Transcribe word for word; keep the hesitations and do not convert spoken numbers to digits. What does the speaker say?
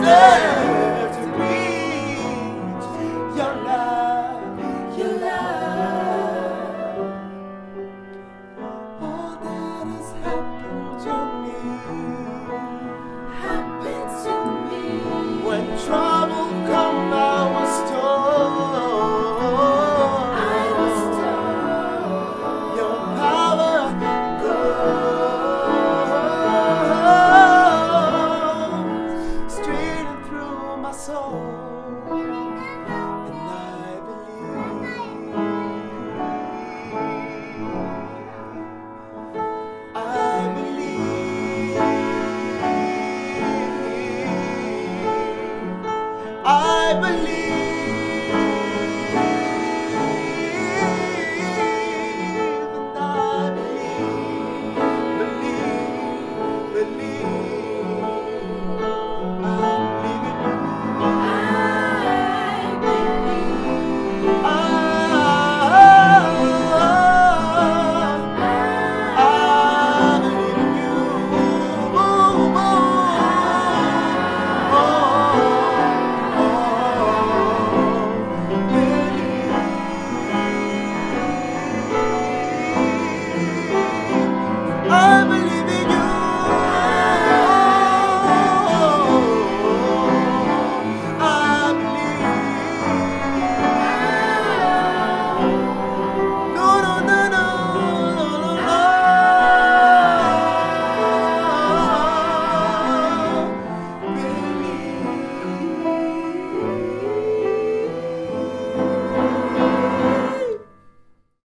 Yeah.